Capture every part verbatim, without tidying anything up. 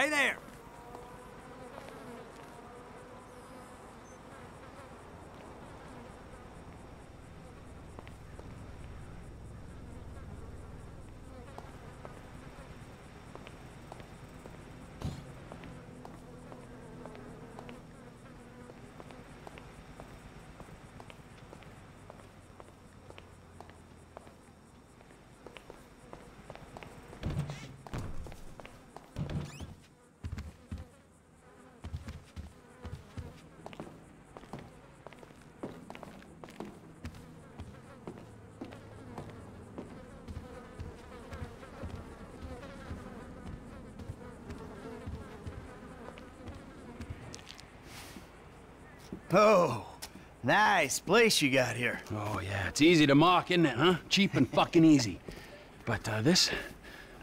Hey there! Oh, nice place you got here. Oh, yeah, it's easy to mock, isn't it, huh? Cheap and fucking easy. But uh, this,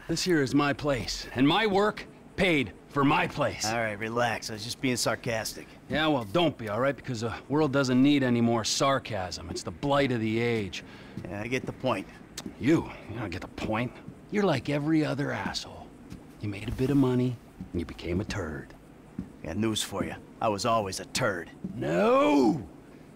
this here is my place, and my work paid for my place. All right, relax. I was just being sarcastic. Yeah, well, don't be, all right? Because the world doesn't need any more sarcasm. It's the blight of the age. Yeah, I get the point. You? You don't get the point. You're like every other asshole. You made a bit of money, and you became a turd. Got news for you. I was always a turd. No!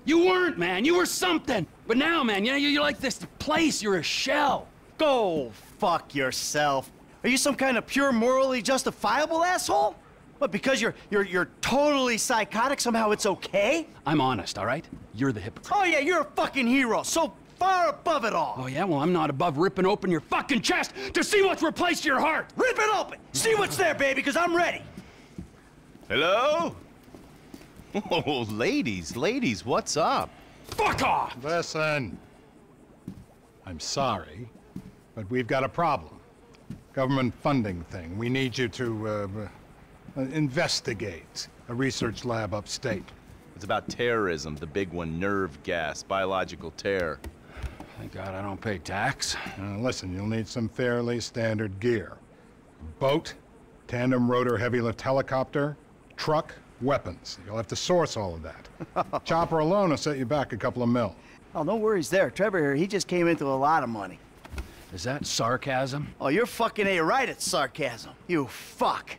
You weren't, man! You were something! But now, man, you know, you're like this place. You're a shell. Go fuck yourself. Are you some kind of pure, morally justifiable asshole? What, because you're, you're, you're totally psychotic, somehow it's okay? I'm honest, all right? You're the hypocrite. Oh, yeah, you're a fucking hero. So far above it all. Oh, yeah? Well, I'm not above ripping open your fucking chest to see what's replaced your heart. Rip it open! See what's there, baby, because I'm ready. Hello? Oh, ladies, ladies, what's up? Fuck off! Listen, I'm sorry, but we've got a problem. Government funding thing. We need you to uh, uh, investigate a research lab upstate. It's about terrorism, the big one, nerve gas, biological terror. Thank God I don't pay tax. Uh, listen, you'll need some fairly standard gear. Boat, tandem rotor heavy lift helicopter, truck, weapons. You'll have to source all of that. Chopper alone will set you back a couple of mil. Oh, no worries there. Trevor here, he just came into a lot of money. Is that sarcasm? Oh, you're fucking A right at sarcasm. You fuck.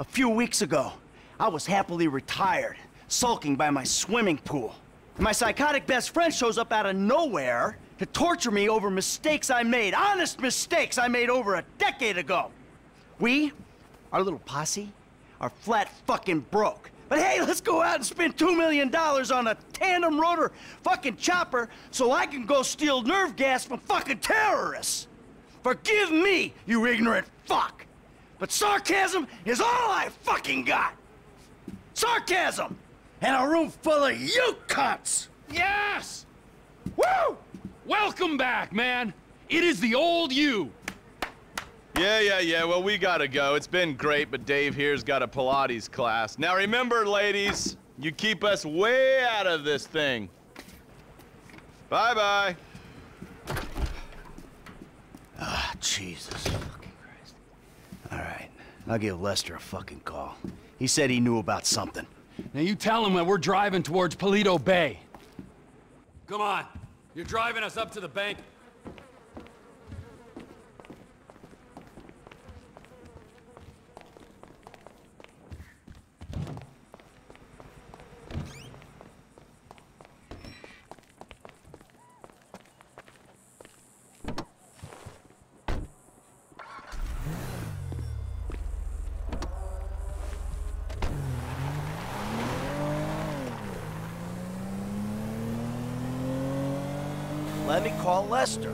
A few weeks ago, I was happily retired, sulking by my swimming pool. My psychotic best friend shows up out of nowhere to torture me over mistakes I made, honest mistakes I made over a decade ago. We, our little posse, are flat fucking broke. But hey, let's go out and spend two million dollars on a tandem rotor fucking chopper so I can go steal nerve gas from fucking terrorists. Forgive me, you ignorant fuck. But sarcasm is all I fucking got. Sarcasm! And a room full of you cunts! Yes! Woo! Welcome back, man. It is the old you. Yeah, yeah, yeah, well, we gotta go. It's been great, but Dave here's got a Pilates class. Now remember, ladies, you keep us way out of this thing. Bye-bye. Ah, Jesus fucking Christ. All right, I'll give Lester a fucking call. He said he knew about something. Now you tell him that we're driving towards Polito Bay. Come on, you're driving us up to the bank. Let me call Lester.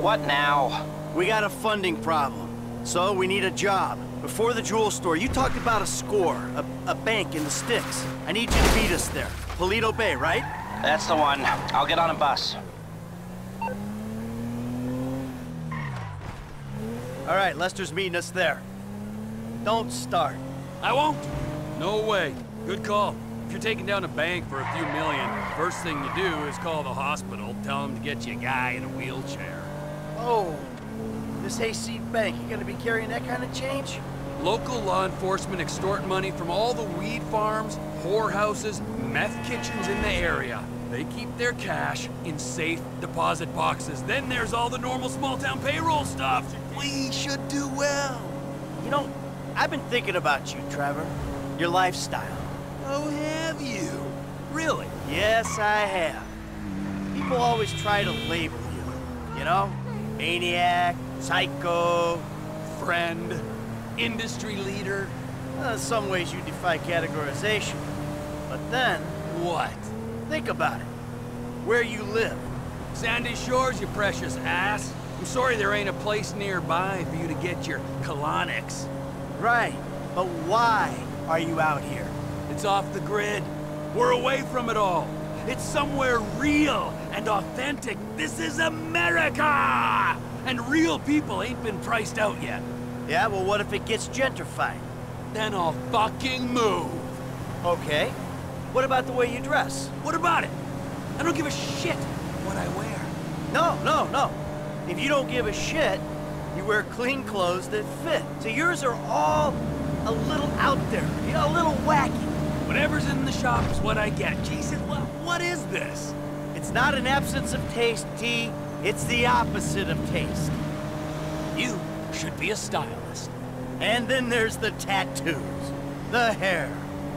What now? We got a funding problem, so we need a job. Before the jewel store, you talked about a score, a, a bank in the sticks. I need you to meet us there. Polito Bay, right? That's the one. I'll get on a bus. All right, Lester's meeting us there. Don't start. I won't. No way. Good call. If you're taking down a bank for a few million, first thing you do is call the hospital, tell them to get you a guy in a wheelchair. Oh, this hayseed bank, you gonna be carrying that kind of change? Local law enforcement extort money from all the weed farms, whorehouses, meth kitchens in the area. They keep their cash in safe deposit boxes. Then there's all the normal small-town payroll stuff. We should do well. You know, I've been thinking about you, Trevor. Your lifestyle. Oh, have you? Really? Yes, I have. People always try to label you, you know? Maniac, psycho, friend, industry leader. Well, in some ways you defy categorization. But then... What? Think about it. Where you live. Sandy Shores, you precious ass. I'm sorry there ain't a place nearby for you to get your colonics. Right. But why are you out here? It's off the grid. We're away from it all. It's somewhere real and authentic. This is America! And real people ain't been priced out yet. Yeah, well, what if it gets gentrified? Then I'll fucking move. Okay. What about the way you dress? What about it? I don't give a shit what I wear. No, no, no. If you don't give a shit, you wear clean clothes that fit. So yours are all a little out there, you know, a little wacky. Whatever's in the shop is what I get. Jesus, what, what is this? It's not an absence of taste, T. It's the opposite of taste. You should be a stylist. And then there's the tattoos, the hair,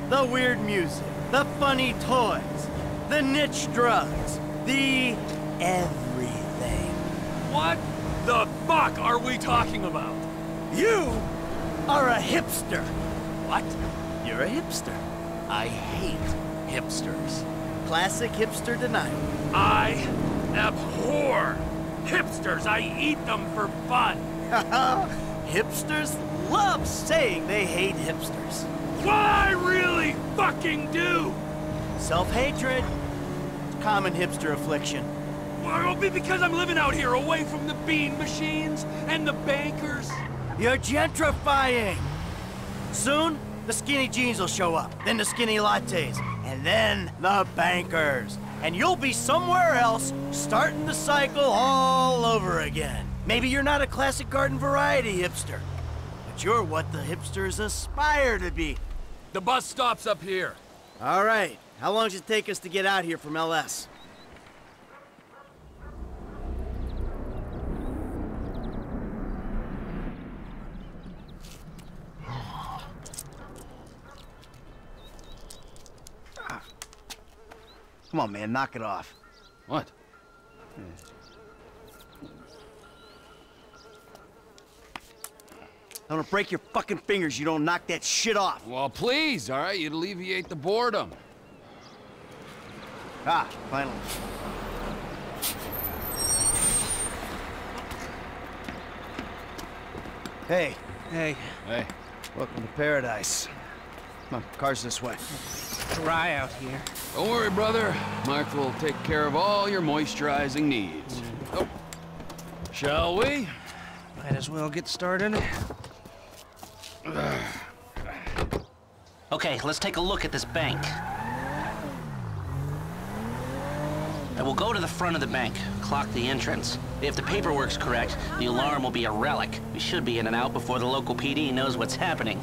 the weird music, the funny toys, the niche drugs, the everything. What the fuck are we talking about? You are a hipster. What? You're a hipster. I hate hipsters. Classic hipster denial. I abhor hipsters. I eat them for fun. Hipsters love saying they hate hipsters. Well, I really fucking do! Self-hatred. Common hipster affliction. Well, it'll be because I'm living out here, away from the bean machines and the bankers. You're gentrifying. Soon, the skinny jeans will show up, then the skinny lattes, and then the bankers. And you'll be somewhere else, starting the cycle all over again. Maybe you're not a classic garden variety hipster, but you're what the hipsters aspire to be. The bus stops up here. All right. How long does it take us to get out here from L S? Come on, man. Knock it off. What? Hmm. I'm gonna break your fucking fingers, you don't knock that shit off. Well, please, all right? You'd alleviate the boredom. Ah, finally. Hey. Hey. Hey. Welcome to paradise. Come on, car's this way. It's dry out here. Don't worry, brother. Mark will take care of all your moisturizing needs. Mm. Oh. Shall we? Might as well get started. Okay, let's take a look at this bank. And we'll go to the front of the bank, clock the entrance. If the paperwork's correct, the alarm will be a relic. We should be in and out before the local P D knows what's happening.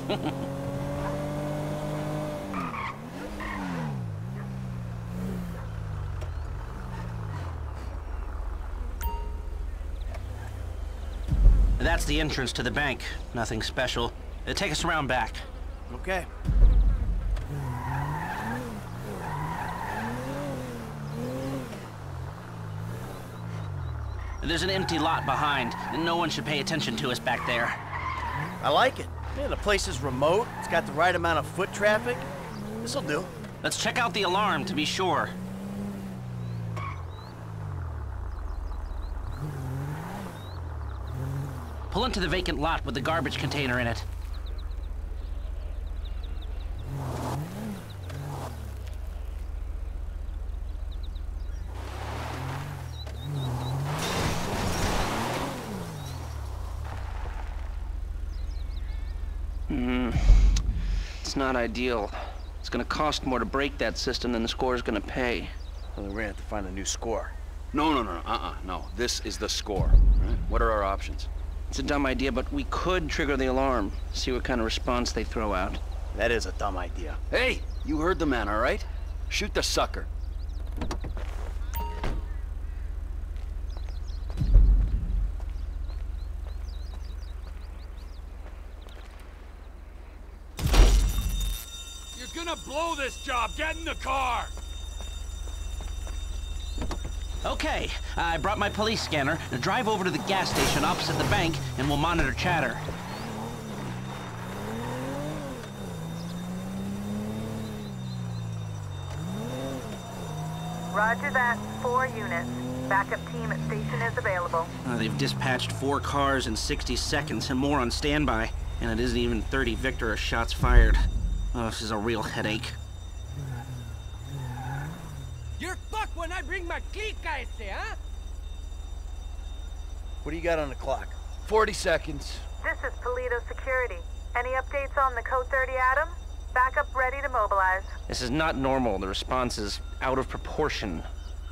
That's the entrance to the bank. Nothing special. It'll take us around back. Okay. There's an empty lot behind, and no one should pay attention to us back there. I like it. Yeah, the place is remote. It's got the right amount of foot traffic. This'll do. Let's check out the alarm to be sure. Pull into the vacant lot with the garbage container in it. Hmm. It's not ideal. It's gonna cost more to break that system than the score's gonna pay. Well, we're gonna have to find a new score. No, no, no, uh-uh, no. This is the score. Right? What are our options? It's a dumb idea, but we could trigger the alarm, see what kind of response they throw out. That is a dumb idea. Hey, you heard the man, all right? Shoot the sucker. gonna blow this job. Get in the car. Okay, I brought my police scanner. Now drive over to the gas station opposite the bank, and we'll monitor chatter. Roger that. Four units. Backup team at station is available. Uh, they've dispatched four cars in sixty seconds and more on standby. And it isn't even thirty Victor or shots fired. Oh, this is a real headache. You're fucked when I bring my clique, I say, huh? What do you got on the clock? forty seconds. This is Polito Security. Any updates on the Code thirty, Adam? Backup ready to mobilize. This is not normal. The response is out of proportion.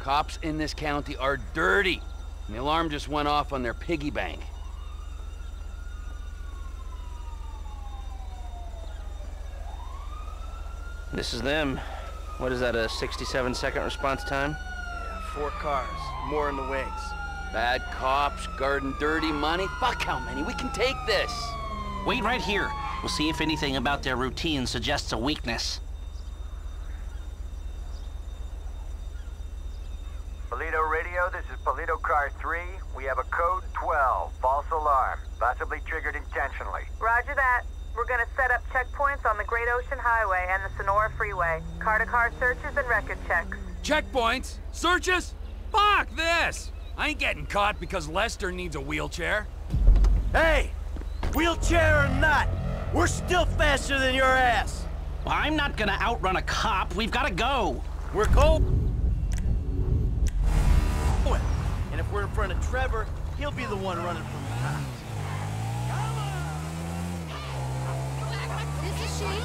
Cops in this county are dirty. And the alarm just went off on their piggy bank. This is them. What is that, a sixty-seven second response time? Yeah, four cars, more in the wings. Bad cops, guarding dirty money. Fuck how many, we can take this. Wait right here. We'll see if anything about their routine suggests a weakness. Polito Radio, this is Polito Car three. We have a code twelve, false alarm, possibly triggered intentionally. Roger that. We're going to set up checkpoints on the Great Ocean Highway and the Sonora Freeway. Car-to-car searches and record checks. Checkpoints? Searches? Fuck this! I ain't getting caught because Lester needs a wheelchair. Hey! Wheelchair or not, we're still faster than your ass! Well, I'm not going to outrun a cop. We've got to go. We're cold. And if we're in front of Trevor, he'll be the one running from the cops. This is she.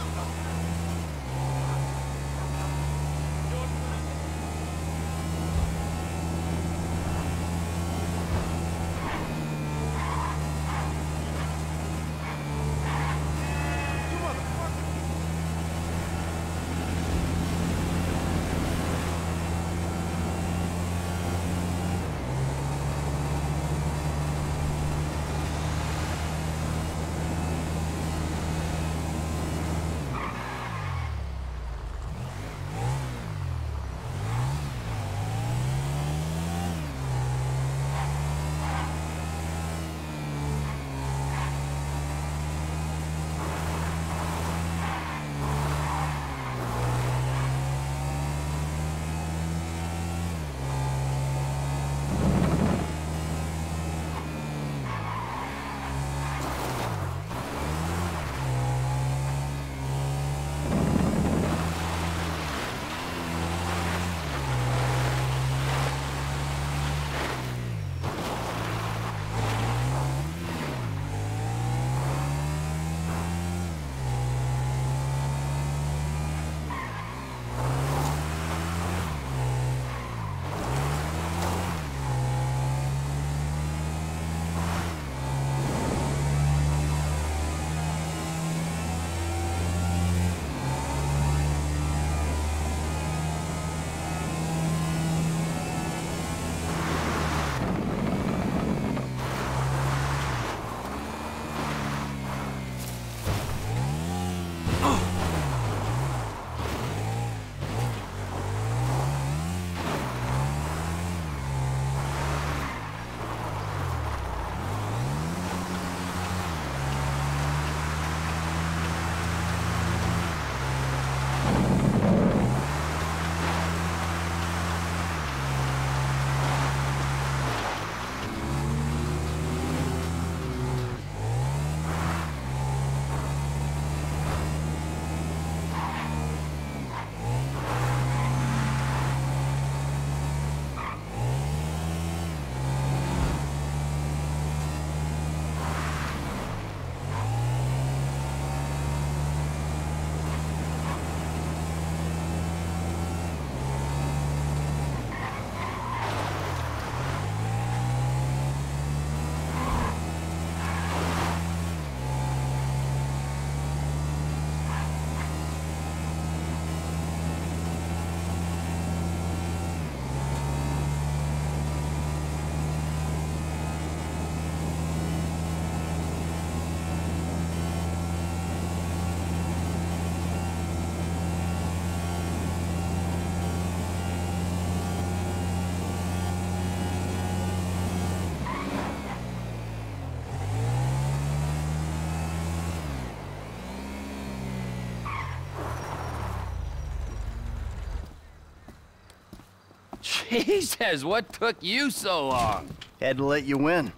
He says, what took you so long? Had to let you win.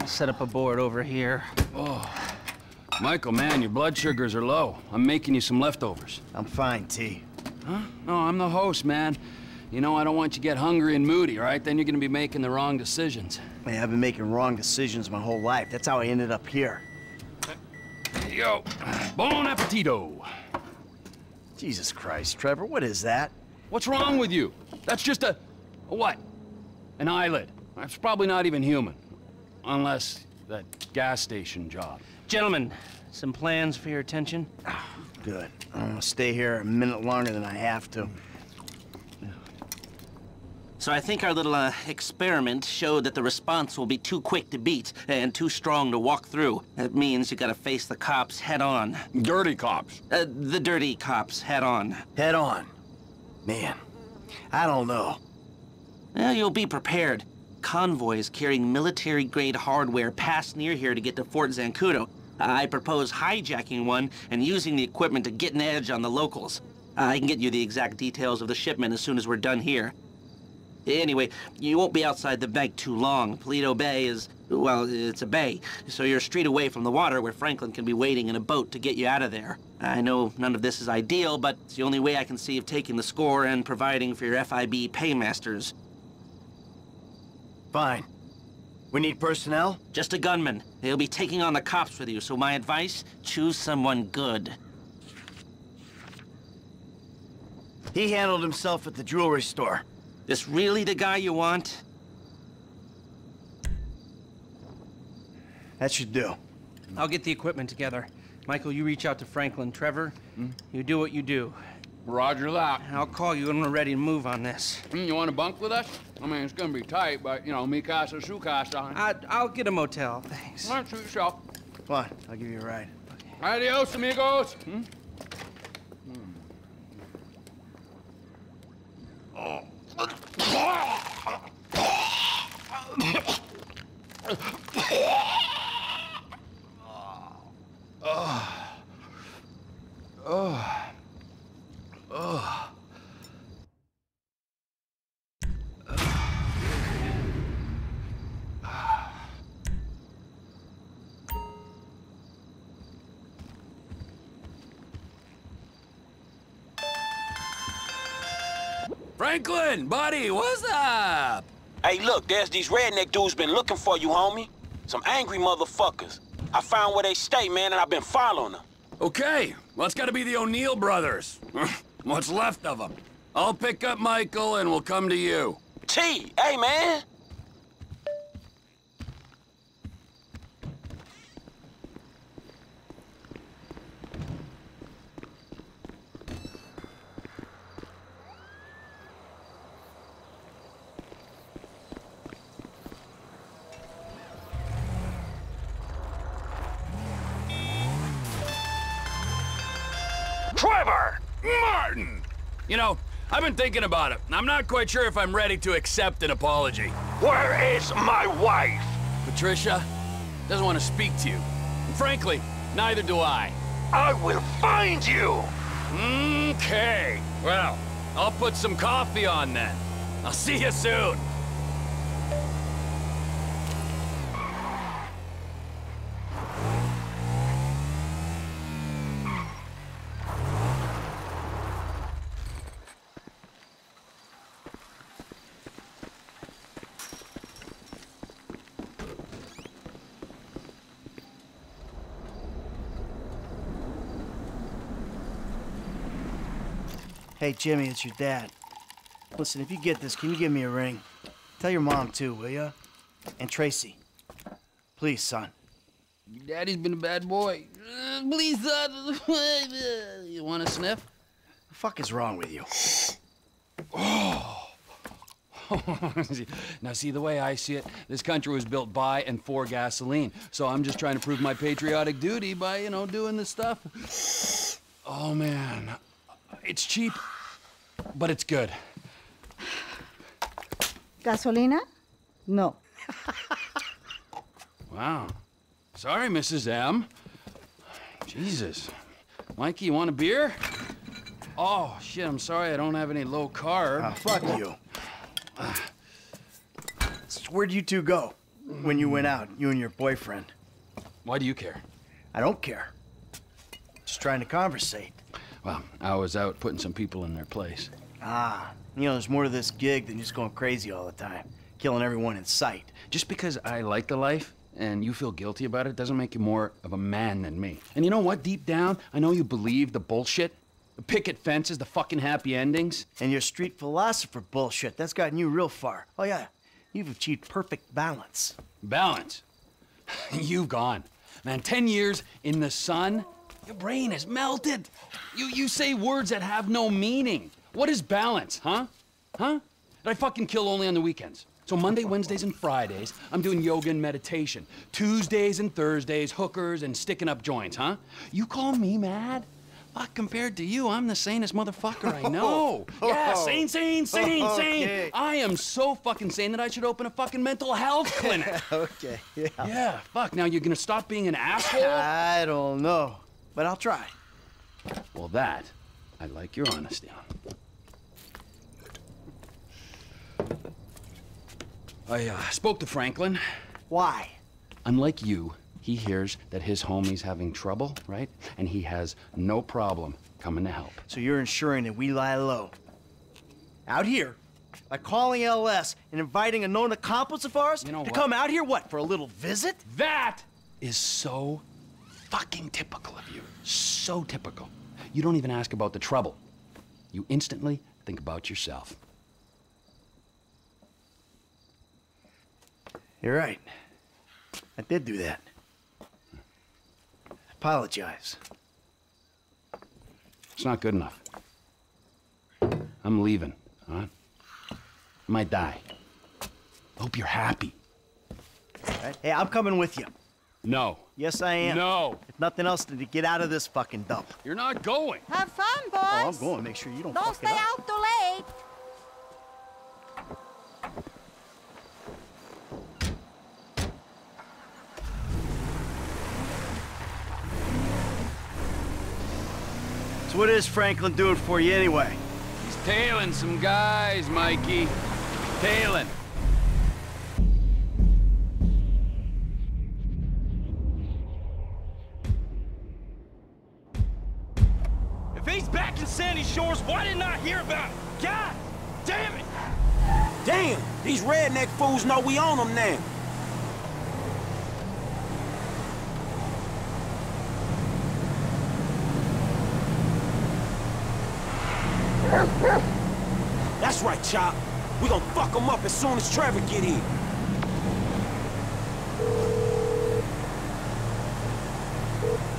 I'll set up a board over here. Oh. Michael, man, your blood sugars are low. I'm making you some leftovers. I'm fine, T. Huh? No, I'm the host, man. You know, I don't want you to get hungry and moody, right? Then you're gonna be making the wrong decisions. Man, I've been making wrong decisions my whole life. That's how I ended up here. There you go. Bon appetito. Jesus Christ, Trevor, what is that? What's wrong with you? That's just a... a what? An eyelid. That's probably not even human. Unless that gas station job. Gentlemen, some plans for your attention? Oh, good. I'm gonna stay here a minute longer than I have to. So I think our little uh, experiment showed that the response will be too quick to beat and too strong to walk through. That means you gotta face the cops head on. Dirty cops? Uh, the dirty cops head on. Head on? Man, I don't know. Well, you'll be prepared. Convoys carrying military-grade hardware pass near here to get to Fort Zancudo. I propose hijacking one and using the equipment to get an edge on the locals. I can get you the exact details of the shipment as soon as we're done here. Anyway, you won't be outside the bank too long. Polito Bay is, well, it's a bay, so you're a street away from the water where Franklin can be waiting in a boat to get you out of there. I know none of this is ideal, but it's the only way I can see of taking the score and providing for your F I B paymasters. Fine. We need personnel? Just a gunman. They'll be taking on the cops with you, so my advice, choose someone good. He handled himself at the jewelry store. This really the guy you want? That should do. I'll get the equipment together. Michael, you reach out to Franklin. Trevor, hmm? You do what you do. Roger that. I'll call you when we're ready to move on this. Mm, you want to bunk with us? I mean, it's going to be tight, but, you know, mi casa, su casa. I, I'll get a motel, thanks. All right, suit yourself. Come on, I'll give you a ride. Okay. Adios, amigos. Hmm? Mm. Oh. Oh. Oh. Franklin, buddy, what's up? Hey, look, there's these redneck dudes been looking for you, homie. Some angry motherfuckers. I found where they stay, man, and I've been following them. Okay, well, it's gotta be the O'Neal brothers. What's left of them. I'll pick up Michael and we'll come to you. T, hey, man. You know, I've been thinking about it. I'm not quite sure if I'm ready to accept an apology. Where is my wife? Patricia doesn't want to speak to you. And frankly, neither do I. I will find you! Okay. Well, I'll put some coffee on then. I'll see you soon. Hey, Jimmy, it's your dad. Listen, if you get this, can you give me a ring? Tell your mom, too, will ya? And Tracy. Please, son. Your daddy's been a bad boy. Please, son. You want a sniff? The fuck is wrong with you? Oh. Now, see, the way I see it, this country was built by and for gasoline. So I'm just trying to prove my patriotic duty by, you know, doing this stuff. Oh, man. It's cheap, but it's good. Gasolina? No. Wow. Sorry, Missus M. Jesus. Mikey, you want a beer? Oh, shit, I'm sorry I don't have any low carb. Uh, fuck you. Where'd you two go when you went out, you and your boyfriend? Why do you care? I don't care. Just trying to conversate. Well, I was out putting some people in their place. Ah, you know, there's more to this gig than just going crazy all the time, killing everyone in sight. Just because I like the life and you feel guilty about it doesn't make you more of a man than me. And you know what? Deep down, I know you believe the bullshit. The picket fences, the fucking happy endings. And your street philosopher bullshit, that's gotten you real far. Oh yeah, you've achieved perfect balance. Balance? You've gone. Man, ten years in the sun, your brain has melted. You, you say words that have no meaning. What is balance, huh? Huh? That I fucking kill only on the weekends. So Monday, Wednesdays, and Fridays, I'm doing yoga and meditation. Tuesdays and Thursdays, hookers and sticking up joints, huh? You call me mad? Fuck, compared to you, I'm the sanest motherfucker I know. Oh, yeah, oh. sane, sane, sane, oh, okay. sane. I am so fucking sane that I should open a fucking mental health clinic. Okay, yeah. Yeah, fuck, now you're gonna stop being an asshole? I don't know, but I'll try. Well, that, I like your honesty on. I uh, spoke to Franklin. Why? Unlike you, he hears that his homie's having trouble, right? And he has no problem coming to help. So you're ensuring that we lie low out here by calling L S and inviting a known accomplice of ours you know to what? come out here, what, for a little visit? That is so fucking typical of you. So typical. You don't even ask about the trouble. You instantly think about yourself. You're right. I did do that. Apologize. It's not good enough. I'm leaving, huh? I might die. Hope you're happy. All right. Hey, I'm coming with you. No. Yes, I am. No. If nothing else, to get out of this fucking dump. You're not going. Have fun, boys. Oh, I'm going. Make sure you don't. Don't stay out too late. So what is Franklin doing for you anyway? He's tailing some guys, Mikey. Tailing. If he's back in Sandy Shores, why didn't I hear about it? God damn it! Damn, these redneck fools know we own them now. That's right, Chop. We gonna fuck him up as soon as Trevor get here.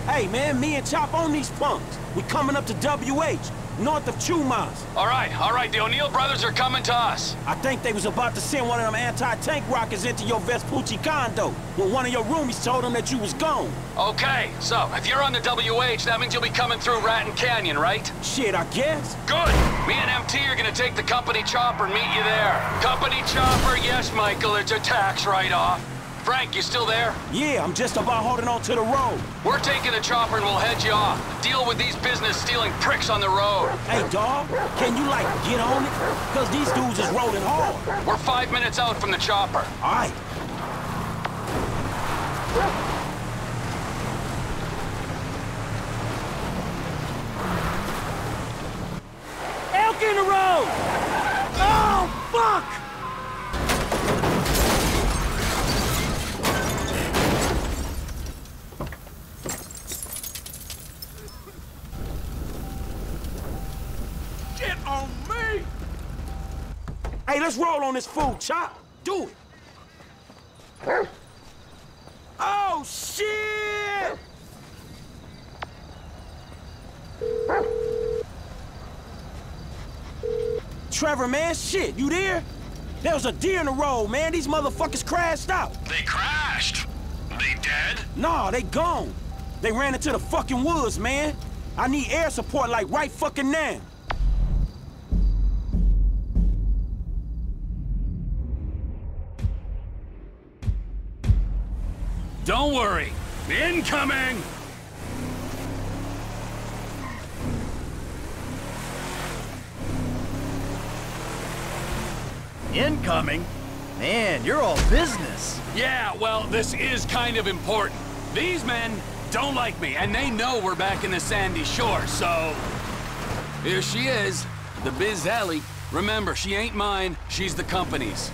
Hey, man, me and Chop own these punks. We coming up to W H, north of Chumash. All right, all right, the O'Neal brothers are coming to us. I think they was about to send one of them anti-tank rockets into your Vespucci condo when one of your roomies told them that you was gone. Okay, so if you're on the W H, that means you'll be coming through Rattan Canyon, right? Shit, I guess. Good. Me and M T are gonna take the company chopper and meet you there. Company chopper, yes, Michael, it's a tax write-off. Frank, you still there? Yeah, I'm just about holding on to the road. We're taking the chopper and we'll head you off. Deal with these business-stealing pricks on the road. Hey, dawg, can you, like, get on it? Because these dudes is rolling hard. We're five minutes out from the chopper. All right. In the road! Oh, fuck! Get on me! Hey, let's roll on this food, Chop. Do it. Oh, shit! Trevor, man, shit, you there? There was a deer in the road, man. These motherfuckers crashed out. They crashed? They dead? Nah, they gone. They ran into the fucking woods, man. I need air support like right fucking now. Don't worry. Incoming! Incoming? Man, you're all business. Yeah, well, this is kind of important. These men don't like me, and they know we're back in the Sandy Shores, so... Here she is, the Biz Alley. Remember, she ain't mine, she's the company's.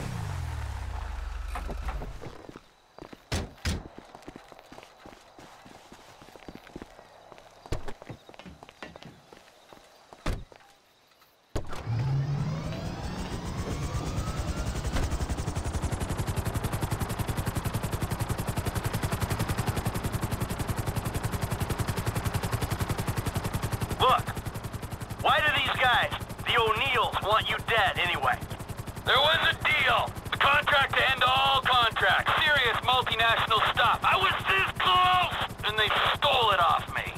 Look, why do these guys, the O'Neals, want you dead anyway? There was a deal. A contract to end all contracts. Serious multinational stuff. I was this close! And they stole it off me.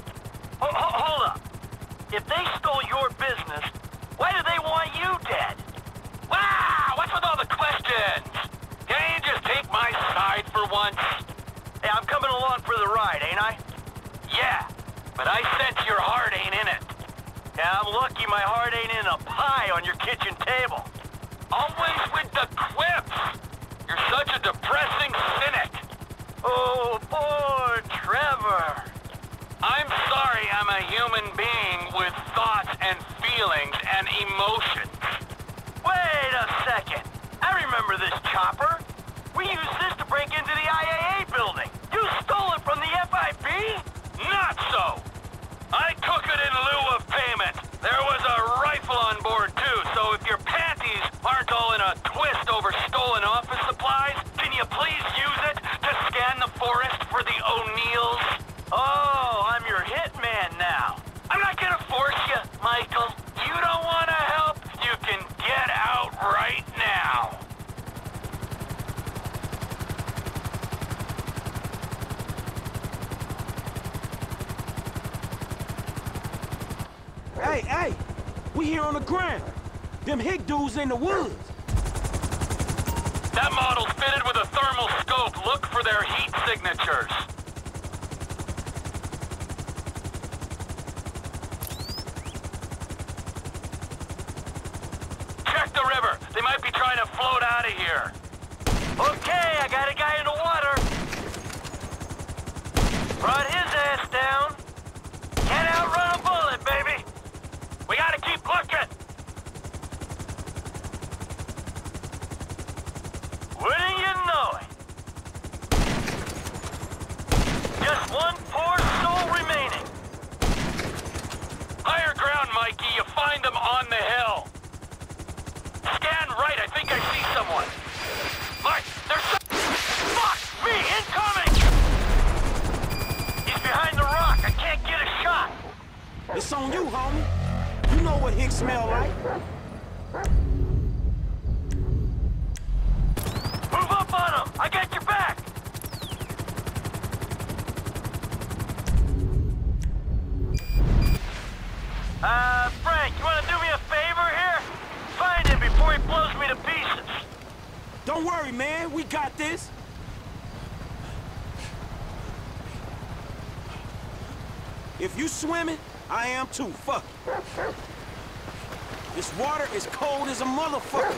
Ho- ho- hold up. If they stole your business, why do they want you dead? Wow! What's with all the questions? Can't you just take my side for once? Hey, I'm coming along for the ride, ain't I? Yeah. But I sense your heart ain't in it. Yeah, I'm lucky my heart ain't in a pie on your kitchen table. Always with the quips! You're such a depressing cynic. Oh, poor Trevor. I'm sorry I'm a human being with thoughts and feelings and emotions. Wait a second. I remember this chopper. We used this to break into the I A A building. You stole it from the F I B? Not so! I took it in lieu of payment. There was a rifle on board too, so if your panties aren't all in a twist over stolen office supplies, can you please use it to scan the forest for the O'Neals? Oh, I'm your hitman now. I'm not gonna force you, Michael. You don't wanna help? You can get out right now. Hey, hey, we here on the ground. Them hick dudes in the woods. That model's fitted with a thermal scope. Look for their heat signatures. Check the river. They might be trying to float out of here. Okay, I got a guy in the water. Brought his ass down. Can't outrun a bullet, baby. We gotta keep looking! Wouldn't you know it? Just one poor soul remaining. Higher ground, Mikey. You find them on the hill. Scan right. I think I see someone. Mike, there's some... Fuck me! Incoming! He's behind the rock. I can't get a shot. It's on you, homie. You know what hicks smell like. Move up on him! I got your back! Uh, Frank, you wanna do me a favor here? Find him before he blows me to pieces. Don't worry, man. We got this. If you swimming, I am too. Fuck. This water is cold as a motherfucker.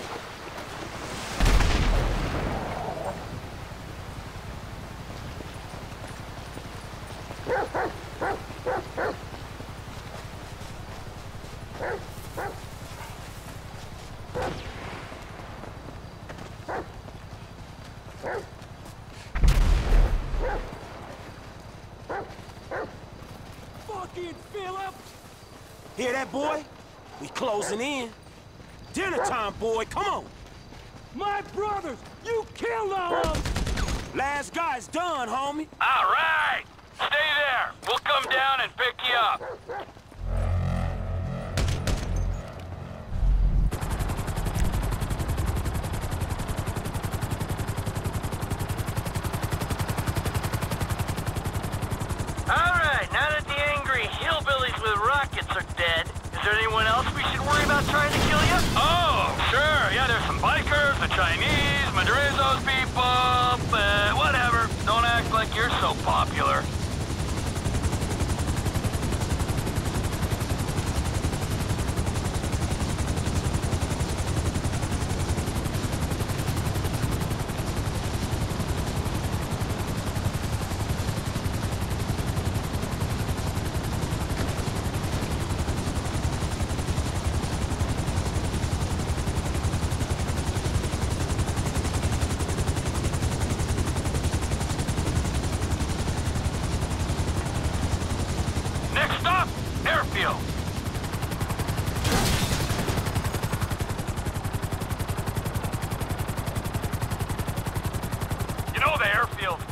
Fucking Phillips! Hear that, boy? We closing in. Dinner time, boy. Come on. My brothers, you killed all of them. Last guy's done, homie. All right. Stay there. We'll come down and pick you up. All right. Now that the angry hillbillies with rockets are dead, is there anyone else we should worry about trying to kill you? Oh, sure. Yeah, there's some bikers, the Chinese, Madrazo's people, uh, whatever. Don't act like you're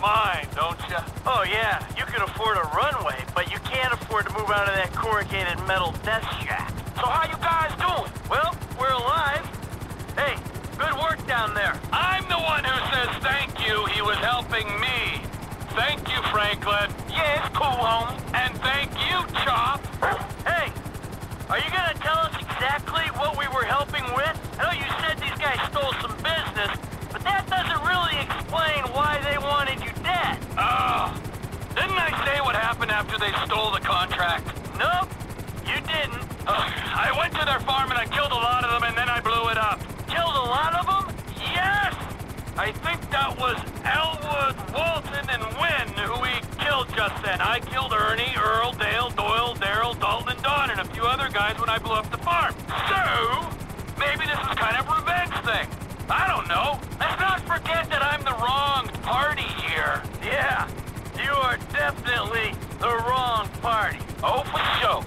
mind, don't you? Oh yeah, you can afford a runway, but you can't afford to move out of that corrugated metal death shack. So how you guys doing? Well, we're alive. Hey, good work down there. I'm the one who says thank you. He was helping me. Thank you, Franklin. Yeah, it's cool, homie. And thank you, Chop. Hey, are you gonna tell us exactly what we were helping with? I know you said these guys stole some business, but that doesn't really explain why they wanted you dead. Oh, didn't I say what happened after they stole the contract? Nope, you didn't. Uh, I went to their farm and I killed a lot of them and then I blew it up. Killed a lot of them? Yes! I think that was Elwood, Walton, and Wynn who we killed just then. I killed Ernie, Earl, Dale, Doyle, Daryl, Dalton, Don, and a few other guys when I blew up the farm. So, maybe this is kind of a revenge thing. I don't know. Let's not forget that I'm the wrong party here. Yeah, you are definitely the wrong party. Oh, for sure.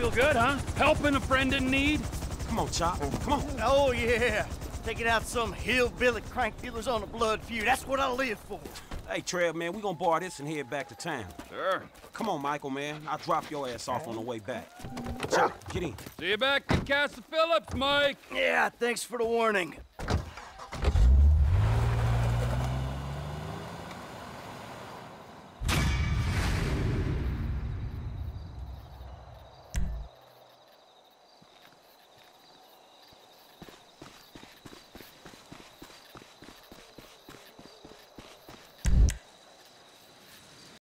Feel good, huh? Helping a friend in need? Come on, Chop. Come on. Oh, yeah. Taking out some hillbilly crank dealers on a blood feud. That's what I live for. Hey, Trev, man, we gonna borrow this and head back to town. Sure. Come on, Michael, man. I'll drop your ass off on the way back. Chop, get in. See you back at Castle Phillips, Mike. Yeah, thanks for the warning.